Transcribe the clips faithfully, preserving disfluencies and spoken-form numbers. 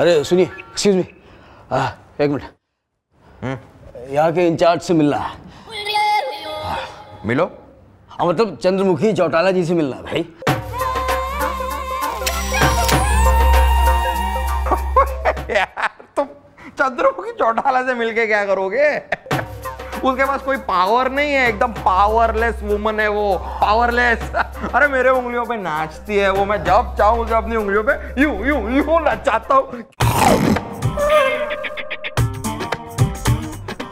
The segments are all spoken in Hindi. अरे सुनिए, एक्सक्यूज मी, एक मिनट, यहाँ के इंचार्ज से मिलना है। मिलो? हाँ मतलब चंद्रमुखी चौटाला जी से मिलना है भाई। यार तुम चंद्रमुखी चौटाला से मिलके क्या करोगे? उसके पास कोई पावर नहीं है, एकदम पावरलेस वुमन है वो, पावरलेस। अरे मेरे उंगलियों पे नाचती है वो, मैं जब चाहूँ उसे अपनी उंगलियों पे यूं यूं यूं नचाता हूँ।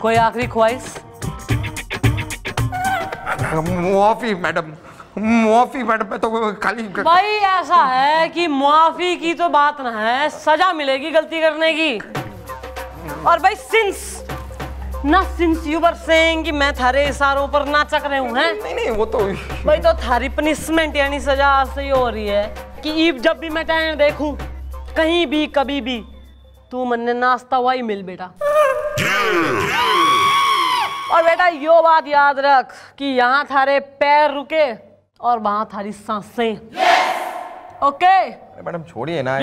कोई आखिरी ख्वाहिश? मुआफी मैडम, मुआफी मैडम पे तो खाली भाई ऐसा है कि मुआफी की तो बात ना है, सजा मिलेगी गलती करने की। और भाई सिंस ना सिंस यू वर सेइंग कि मैं थारे इशारों पर नाच रहे हूँ हैं। नहीं नहीं वो तो भाई तो थारी पनिशमेंट यानी सजा ऐसे ही हो रही है कि इब जब भी मैं टाइम देखूं कहीं भी कभी भी तू मन्ने नाश्ता वाई मिल बेटा। और बेटा यो बात याद रख कि यहाँ थारे पैर रुके और वहाँ थारी सांसें। Okay okay? मैडम छोड़िए ना।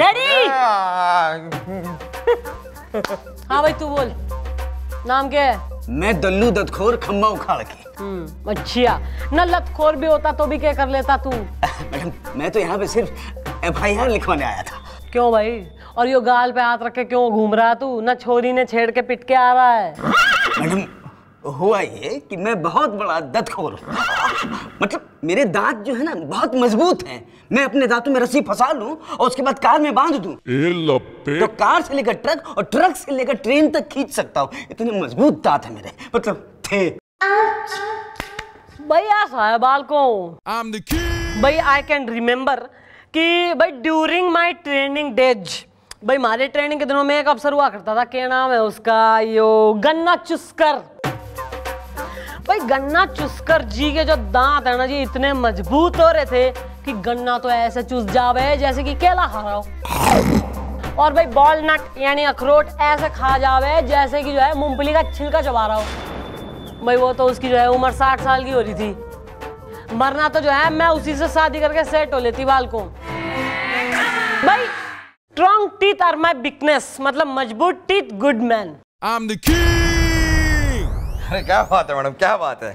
हाँ भाई तू बोल, नाम क्या है? मैं दल्लू दत्तखोर खम्मा उखाड़ के। हम्म अच्छा, न लतखोर भी होता तो भी क्या कर लेता तू? मैडम मैं तो यहाँ पे सिर्फ एफ आई आर लिखवाने आया था। क्यों भाई? और यो गाल पे हाथ रख के क्यों घूम रहा तू? ना छोरी ने छेड़ के पिट के आ रहा है। मैडम हुआ ये कि मैं बहुत बड़ा दत्तखोर हूँ। मतलब मेरे दांत जो है ना बहुत मजबूत हैं। मैं अपने दांतों में रस्सी फंसा लूं और उसके बाद कार में बांध दूं, तो कार से लेकर ट्रक और ट्रक से लेकर ट्रेन तक खींच सकता हूँ। इतने मजबूत दांत है मेरे, मतलब थे। भाई ऐसा है बालकों, भाई आई कैन रिमेम्बर कि भाई ड्यूरिंग माई ट्रेनिंग डेज, भाई हमारे ट्रेनिंग के दिनों में एक अफसर हुआ करता था, क्या नाम है उसका, यो गन्ना चुस्कर। भाई गन्ना चुस्कर जी के जो दांत है ना जी इतने मजबूत हो रहे थे कि गन्ना तो ऐसे चुस जावे जैसे कि केला खा रहा हो, और भाई वॉलनट यानी अखरोट ऐसे खा जावे जैसे कि जो है मूंगफली का छिलका चबा रहा हो। भाई वो तो उसकी जो है उम्र साठ साल की हो रही थी, मरना तो जो है मैं उसी से शादी करके सेट हो लेती बालकों। भाई strong teeth are my weakness, मतलब मजबूत टीथ गुड मैन। अरे क्या बात है मैडम, क्या बात है।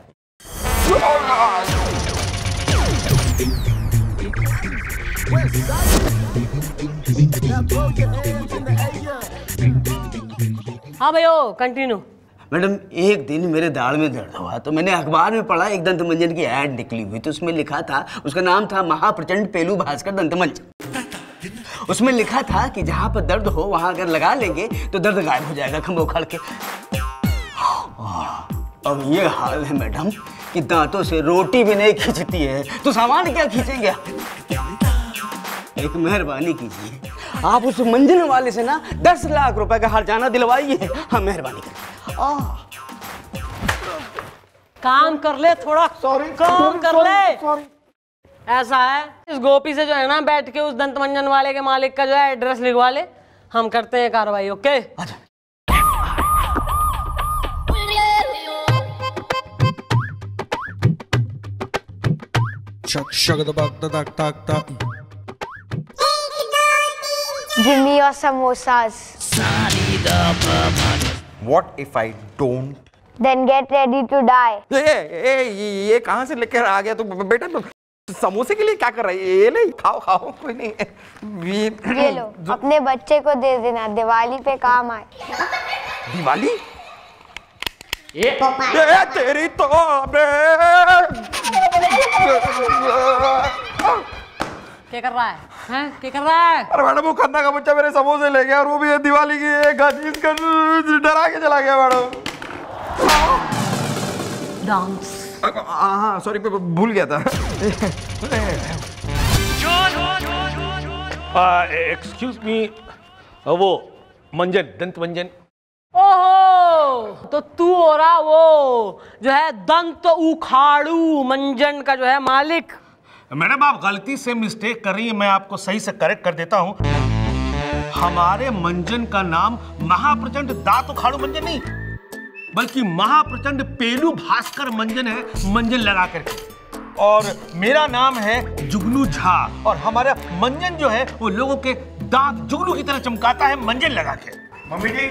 हाँ भाई ओ कंटिन्यू। मैडम एक दिन मेरे दाढ़ में दर्द हुआ तो मैंने अखबार में पढ़ा, एक दंतमंजन की ऐड निकली हुई, तो उसमें लिखा था, उसका नाम था महाप्रचंड पेलूभास्कर दंतमंजन। उसमें लिखा था कि जहाँ पर दर्द हो वहाँ अगर लगा लेंगे तो दर्द गायब हो जाएगा खम्भों उखाड़ के। अब ये हाल है मैडम कि दांतों से रोटी भी नहीं खींचती है तो सामान क्या खींचेंगे। एक मेहरबानी कीजिए आप उस मंजिल वाले से ना दस लाख रुपए का हर्जाना दिलवाइए। हाँ मेहरबानी करिए, काम कर ले थोड़ा, सॉरी काम कर ले। ऐसा है इस गोपी से जो है ना बैठ के उस दंतमंजन वाले के मालिक का जो है एड्रेस लिखवा ले, हम करते हैं कार्रवाई। Okay Give me your samosas. What if I don't? Then get ready to die. ये ये कहाँ से लेकर आ गया तू बेटा? समोसे के लिए क्या कर रहा है? ये ले खाओ खाओ, कोई नहीं है, ये लो अपने बच्चे को दे देना, दिवाली पे काम आए। दिवाली? ये तेरी तो क्या कर रहा है? हैं क्या कर रहा है? अरे मैडम वो खन्ना का बच्चा मेरे समोसे ले गया और वो भी है दिवाली की, डरा के चला गया मैडम। डांस, हाँ सॉरी भूल गया था। एक्सक्यूज मी, वो मंजन दंतमंजन। ओहो तो तू हो रहा वो जो है दंत उखाड़ू मंजन का जो है मालिक। मैडम आप गलती से मिस्टेक कर रही है, मैं आपको सही से करेक्ट कर देता हूँ। हमारे मंजन का नाम महाप्रचंड दांत उखाड़ू मंजन नहीं बल्कि महाप्रचंड पेलूभास्कर मंजन है, मंजन लगा करके। और मेरा नाम है जुगनू झा, और हमारा मंजन जो है वो लोगों के दांत जुगनू की तरह चमकाता है मंजन लगा के। मम्मी जी,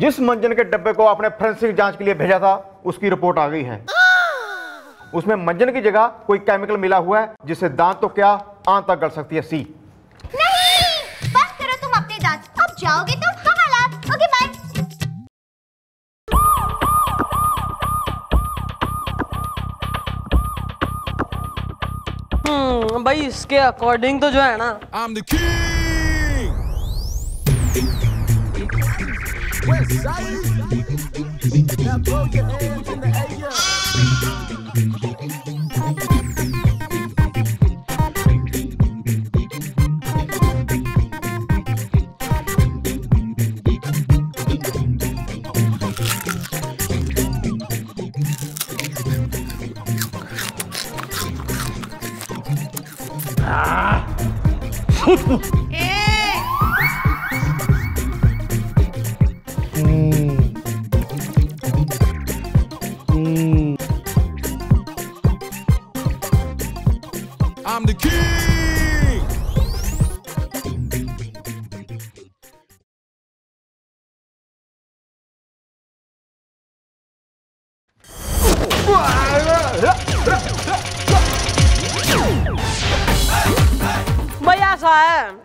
जिस मंजन के डब्बे को आपने फोरेंसिक जांच के लिए भेजा था उसकी रिपोर्ट आ गई है। उसमें मंजन की जगह कोई केमिकल मिला हुआ है जिससे दांत तो क्या आंत तक गल सकती है। सी नहीं, बस करो तुम अपने दांत, अब जाओगे तो हम हालात। Okay bye. हम्म भाई, इसके अकॉर्डिंग तो जो है ना, I'm the king।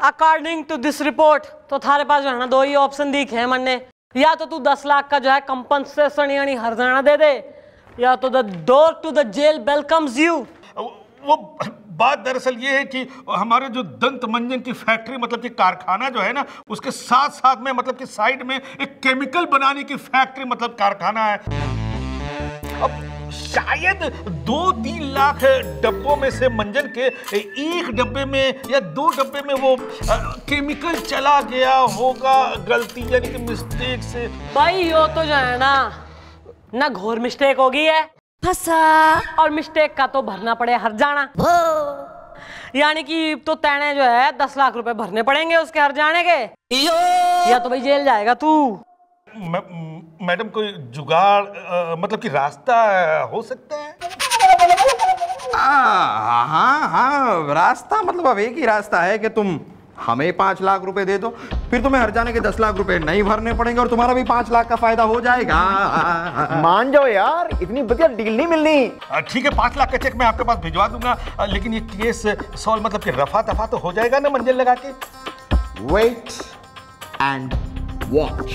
According to this report, तो थारे पास जो है ना दो ही ऑप्शन दिखे हैं मन ने। या तो तू दस लाख का जो है कंपनसेशन यानी हर्जाना दे दे, या तो the door to the jail welcomes you. वो बात दरअसल ये है कि हमारे जो दंतमंजन की फैक्ट्री मतलब कि कारखाना जो है ना, उसके साथ साथ में मतलब कि साइड में एक केमिकल बनाने की फैक्ट्री मतलब कारखाना है। अब शायद दो तीन लाख डब्बों में से मंजन के एक डब्बे में या दो डब्बे में वो आ, केमिकल चला गया होगा गलती यानी कि मिस्टेक से। भाई यो तो जो है ना ना घोर मिस्टेक हो गई है, फंसा, और मिस्टेक का तो भरना पड़े हर्जाना। यानी कि तो तैने जो है दस लाख रुपए भरने पड़ेंगे उसके हर्जाने के, या तो भाई जेल जाएगा तू। मैडम कोई जुगाड़ आ, मतलब कि रास्ता हो सकता है? हाँ हाँ हाँ, रास्ता मतलब अब एक ही रास्ता है कि तुम हमें पाँच लाख रुपए दे दो, फिर तुम्हें हर जाने के दस लाख रुपए नहीं भरने पड़ेंगे और तुम्हारा भी पाँच लाख का फायदा हो जाएगा। मान जाओ यार, इतनी बढ़िया डील नहीं मिलनी। ठीक है, पाँच लाख का चेक मैं आपके पास भिजवा दूंगा, लेकिन ये केस सॉल्व मतलब कि रफा दफा तो हो जाएगा ना मंजिल लगा के। Wait and watch.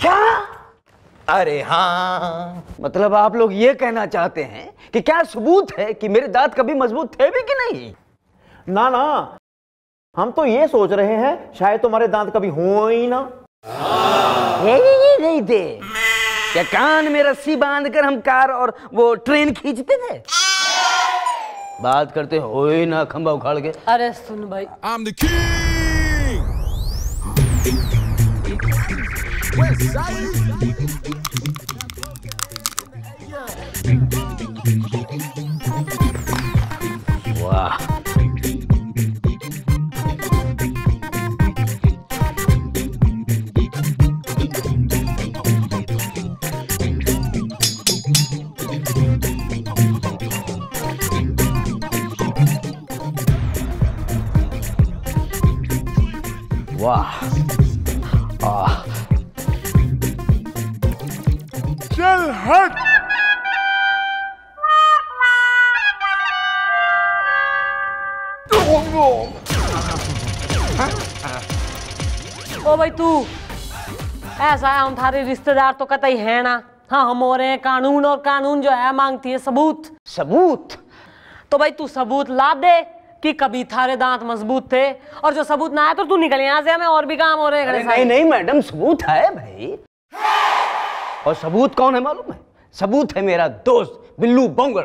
क्या? अरे हाँ, मतलब आप लोग ये कहना चाहते हैं कि क्या सबूत है कि मेरे दांत कभी मजबूत थे भी कि नहीं? ना ना, हम तो ये सोच रहे हैं शायद तुम्हारे दांत कभी हो ही ना। ये नहीं थे क्या? कान में रस्सी बांधकर हम कार और वो ट्रेन खींचते थे। बात करते हो ही ना खंबा उखाड़ के। अरे सुन भाई, I'm the king। वाह, वाह, आह, चल हट। ओ भाई तू, ऐसा है, हम थारे रिश्तेदार तो कतई है ना। हाँ, हम हो रहे हैं कानून, और कानून जो है मांगती है सबूत। सबूत? तो भाई तू सबूत ला दे कि कभी थारे दांत मजबूत थे, और जो सबूत ना है तो तू निकल यहाँ से, हमें और भी काम हो रहे हैं। नहीं, नहीं नहीं मैडम, सबूत है भाई। और सबूत कौन है मालूम है? सबूत है मेरा दोस्त बिल्लू बोंगड़,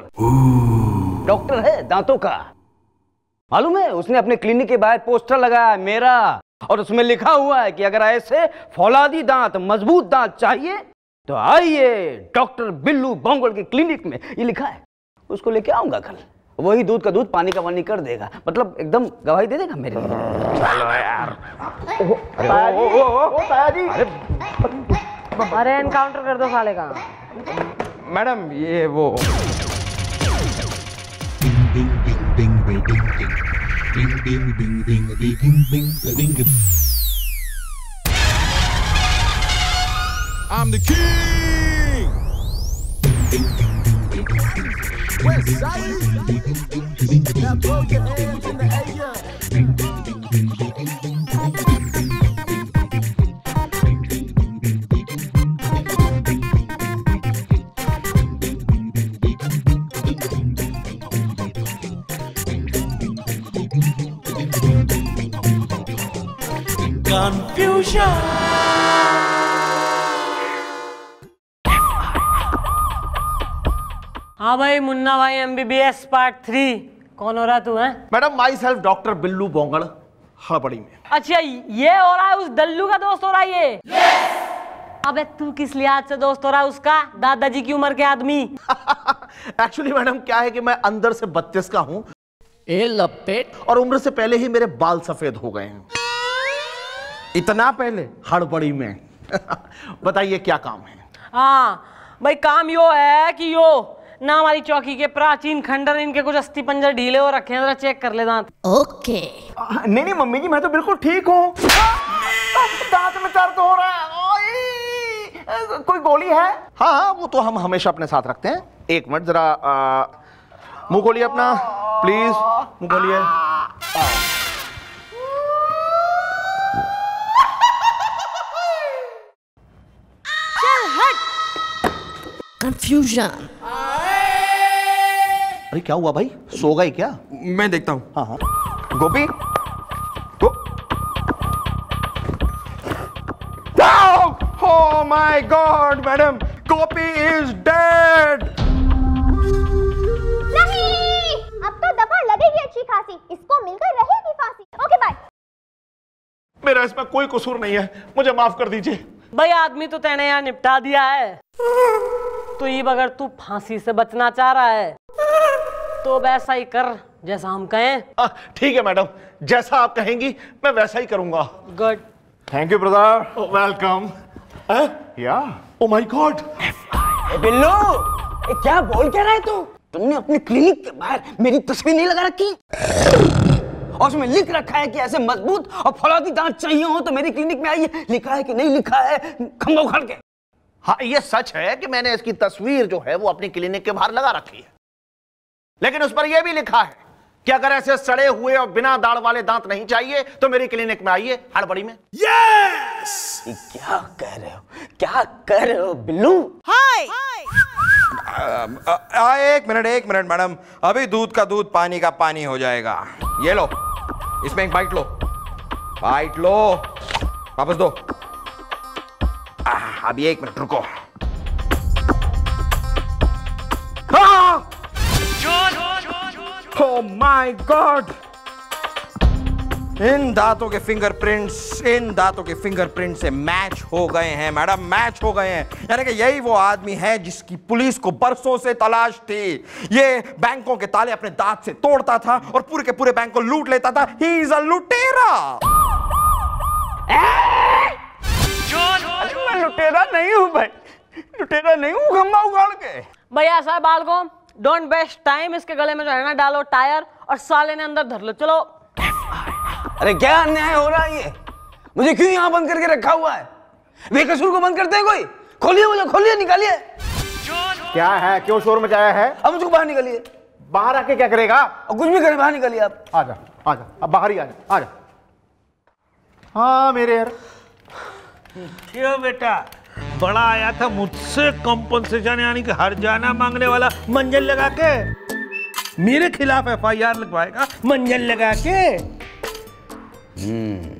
डॉक्टर है दांतों का, मालूम है? उसने अपने क्लिनिक के बाहर पोस्टर लगाया मेरा, और उसमें लिखा हुआ है कि अगर ऐसे फौलादी दांत, मजबूत दांत चाहिए तो आइए डॉक्टर बिल्लू बोंगड़ के क्लिनिक में, ये लिखा है। उसको लेके आऊंगा कल, वही दूध का दूध पानी का पानी कर देगा, मतलब एकदम गवाही दे देगा मेरे लिए। चलो यार। अरे एनकाउंटर कर दो साले का। मैडम ये वो I'm the king. West side. Now blow your hands in the air. हाँ भाई मुन्ना भाई एमबीबीएस पार्ट थ्री कौन हो रहा तू है? Madam myself doctor Billu Bongad हड़बड़ी में। अच्छा ये हो रहा है, उस दल्लू का दोस्त हो रहा है ये? yes! अबे तू किस लिहाज से दोस्त हो रहा है उसका? दादाजी की उम्र के आदमी। एक्चुअली मैडम क्या है कि मैं अंदर से बत्तीस का हूँ ए लपेट, और उम्र से पहले ही मेरे बाल सफेद हो गए हैं। इतना पहले? हड़बड़ी में। बताइए क्या काम है? हाँ भाई काम यो है कि यो ना हमारी चौकी के प्राचीन खंडर इनके कुछ अस्थि पंजर ढीले हो रखे हैं, जरा चेक कर ले दांत। ओके। नहीं नहीं मम्मी जी मैं तो बिल्कुल ठीक हूँ, दांत में दर्द हो रहा है, कोई गोली है? हाँ हाँ वो तो हम हमेशा अपने साथ रखते हैं। एक मिनट जरा मुँह खोलिए अपना प्लीज, मुँह खोलिए। Confusion. अरे क्या हुआ भाई, सो गई क्या? मैं देखता हूँ। हाँ हाँ गोपी गो... Oh my God, madam Gopi is dead. नहीं, अब तो दफा लगेगी अच्छी खासी, इसको मिलकर रहेगी फांसी। Okay bye. मेरा इसमें कोई कसूर नहीं है, मुझे माफ कर दीजिए। भाई आदमी तो तेने यहाँ निपटा दिया है, तो ये अगर तू फांसी से बचना चाह रहा है तो वैसा ही कर जैसा हम कहें। ठीक है मैडम, जैसा आप कहेंगी मैं वैसा ही करूंगा। Good, thank you brother. Welcome. या ओ माय गॉड। बिल्लू क्या बोल क्या रहा है तू? तुमने अपने क्लिनिक के बाहर मेरी तस्वीर नहीं लगा रखी और उसमें लिख रखा है कि ऐसे मजबूत और फौलादी दांत चाहिए हो तो मेरी क्लिनिक में आइए। लिखा है कि नहीं लिखा है? खंभा उखाड़ के। हाँ ये सच है कि मैंने इसकी तस्वीर जो है वो अपनी क्लिनिक के बाहर लगा रखी है, लेकिन उस पर ये भी लिखा है कि अगर ऐसे सड़े हुए और बिना दाढ़ वाले दांत नहीं चाहिए तो मेरी क्लिनिक में आइए। हड़बड़ी में। यस! क्या कह रहे हो, क्या कह रहे हो बिल्लू? हाय एक मिनट एक मिनट मैडम, अभी दूध का दूध पानी का पानी हो जाएगा। ये लो, इसमें एक बाइट लो, बाइट लो, वापस दो। अब ये एक मिनट रुको। ओह माय गॉड, इन दांतों के फिंगरप्रिंट्स इन दांतों के फिंगरप्रिंट से मैच हो गए हैं मैडम, मैच हो गए हैं। यानी कि यही वो आदमी है जिसकी पुलिस को बरसों से तलाश थी। ये बैंकों के ताले अपने दांत से तोड़ता था और पूरे के पूरे बैंक को लूट लेता था। ही इज अ लुटेरा। मैं लुटेरा नहीं हूँ भाई, लुटेरा नहीं हूँ। घंबा उगाड़ के भैया साहब बाल को डोंट वेस्ट टाइम, इसके गले में जो है ना डालो टायर और साले ने अंदर धर लो। चलो। अरे क्या अन्याय हो रहा है ये, मुझे क्यों यहाँ बंद करके रखा हुआ है? बेकसूर को बंद करते हैं कोई? खोलिए मुझे, खोलिए, निकालिए। क्या है, क्यों शोर मचाया है? अब मुझको बाहर निकालिए। बाहर आके क्या करेगा? कुछ भी करे, बाहर निकालिए आप। आ जा आ जा, अब बाहर ही आ जा आ जा। हाँ मेरे यार क्यों बेटा, बड़ा आया था मुझसे कंपनसेशन यानी कि हर जाना मांगने वाला, मंजन लगा के मेरे खिलाफ एफ आई आर लगवाएगा मंजन लगा के। हम्म,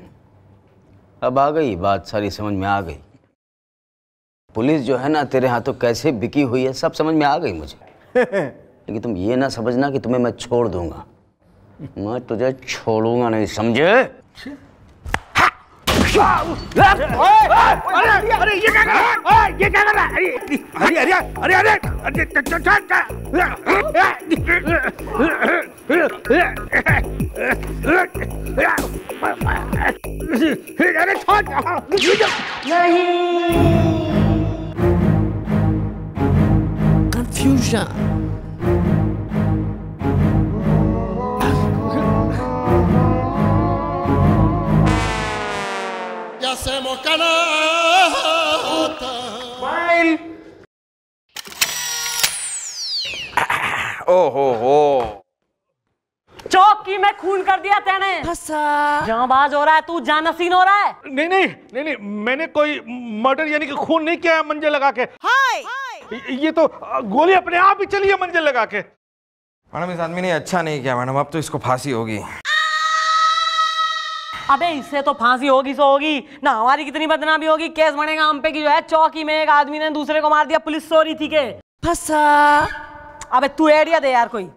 अब आ गई बात, सारी समझ में आ गई। पुलिस जो है ना तेरे हाथों कैसे बिकी हुई है सब समझ में आ गई मुझे। लेकिन तुम ये ना समझना कि तुम्हें मैं छोड़ दूंगा, मैं तुझे छोड़ूंगा नहीं, समझे? अरे अरे ये क्या कर रहा है, ये क्या कर रहा है? अरे अरे अरे अरे अरे कंफ्यूजन। दुनिया से मुकना होता। ओहो हो, चौकी में खून कर दिया तेने। जांबाज हो रहा है तू, जानसीन हो रहा है। नहीं नहीं नहीं नहीं, मैंने कोई मर्डर यानी कि खून नहीं किया है मंजे लगा के। हाय, ये तो गोली अपने आप ही चली है मंजे लगा के। मैडम इस आदमी ने अच्छा नहीं किया मैडम, अब तो इसको फांसी होगी। अबे इससे तो फांसी होगी सो होगी ना, हमारी कितनी बदनामी होगी। केस बनेगा हम पे कि जो है चौकी में एक आदमी ने दूसरे को मार दिया, पुलिस सो रही थी के फंसा। अबे तू एरिया दे यार कोई।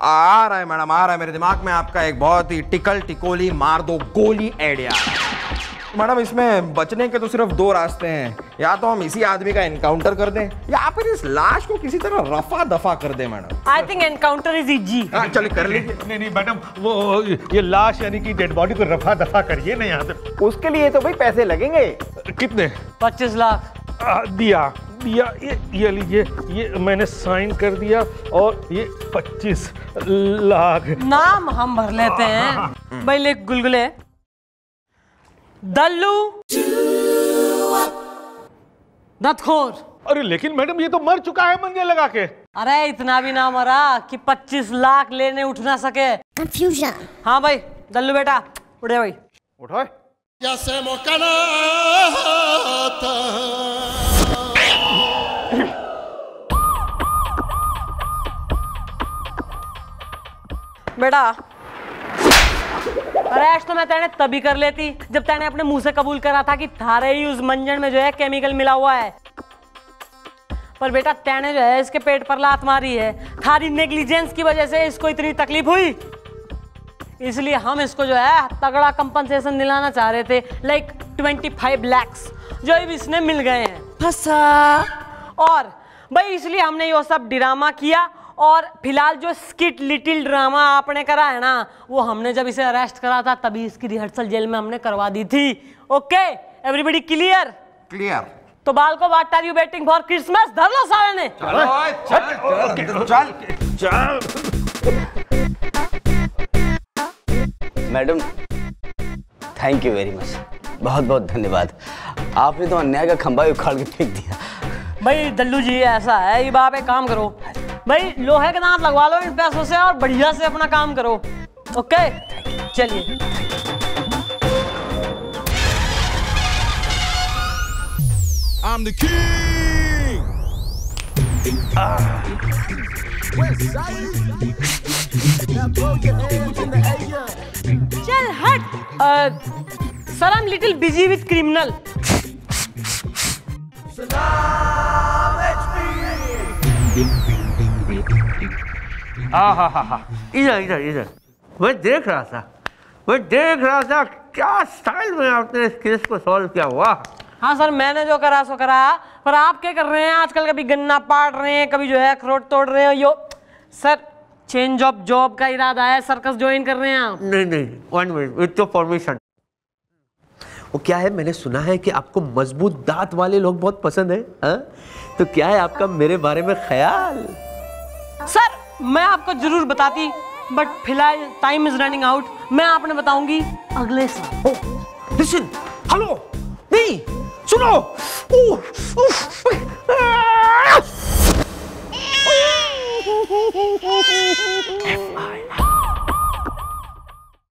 आ रहा है मैडम, आ रहा है मेरे दिमाग में आपका एक बहुत ही टिकल टिकोली मार दो गोली आइडिया। मैडम इसमें बचने के तो सिर्फ दो रास्ते हैं, या तो हम इसी आदमी का एनकाउंटर कर दें या फिर इस लाश को किसी तरह रफा दफा कर दें। Madam I think encounter is easy. चलिए कर लीजिए। नहीं नहीं मैडम, वो ये लाश यानी कि डेड बॉडी को रफा दफा करिए ना यहाँ पे। उसके लिए तो भाई पैसे लगेंगे। कितने? पच्चीस लाख दिया दिया ये ये लीजिए, ये मैंने साइन कर दिया और ये पच्चीस लाख नाम हम भर लेते हैं। भाई ले गुलगुले दल्लू दत्तखोर। अरे लेकिन मैडम ये तो मर चुका है मंजे लगा के। अरे इतना भी ना मरा कि पच्चीस लाख लेने उठ ना सके। कंफ्यूजन। हाँ भाई दल्लू बेटा उठे भाई उठो। बेटा अरेस्ट तो मैं तेने तभी कर लेती जब तेने अपने मुंह से कबूल करा था कि थारे ही उस मंजन में जो है केमिकल मिला हुआ है। पर बेटा तेने जो है इसके पेट पर लात मारी है, थारी नेग्लिजेंस की वजह से इसको इतनी तकलीफ हुई, इसलिए हम इसको जो है तगड़ा कंपनसेशन दिलाना चाह रहे थे। लाइक ट्वेंटी फाइव लैक्स जो इसने मिल गए हैं फंसा। और भाई इसलिए हमने ये सब ड्रामा किया। और फिलहाल जो स्किट लिटिल ड्रामा आपने करा है ना, वो हमने जब इसे अरेस्ट करा था तभी इसकी रिहर्सल जेल में हमने करवा दी थी। Okay everybody clear? क्लियर। तो बाल को what are you batting for Christmas? धर लो सारे ने। चलो चल चल चल। Madam thank you very much, बहुत बहुत धन्यवाद। आपने तो अन्याय का खंभा उखाड़ के फेंक दिया। भाई दल्लू जी ऐसा है, ये बाप एक काम करो भाई, लोहे के दांत लगवा लो इन पैसों से और बढ़िया से अपना काम करो। ओके चलिए। I'm the king. चल हट। Sir I'm little busy with criminal. हाँ हाँ हाँ हाँ इधर इधर इधर। मैं देख रहा था मैं देख रहा था क्या स्टाइल में आपने इस केस को सॉल्व किया हुआ। हाँ सर मैंने जो करा सो करा, पर आप क्या कर रहे हैं आजकल? कभी गन्ना पाट रहे हैं, कभी जो है अखरोट तोड़ रहे हैं। Yo sir change of job का इरादा है, सर्कस ज्वाइन कर रहे हैं आप? नहीं नहीं one minute with your permission. वो क्या है, मैंने सुना है कि आपको मजबूत दांत वाले लोग बहुत पसंद है हा? तो क्या है आपका मेरे बारे में ख्याल? सर मैं आपको जरूर बताती, बट फिलहाल टाइम इज रनिंग आउट। मैं आपने बताऊंगी अगले साल। लिसन हेलो नहीं सुनो। ओह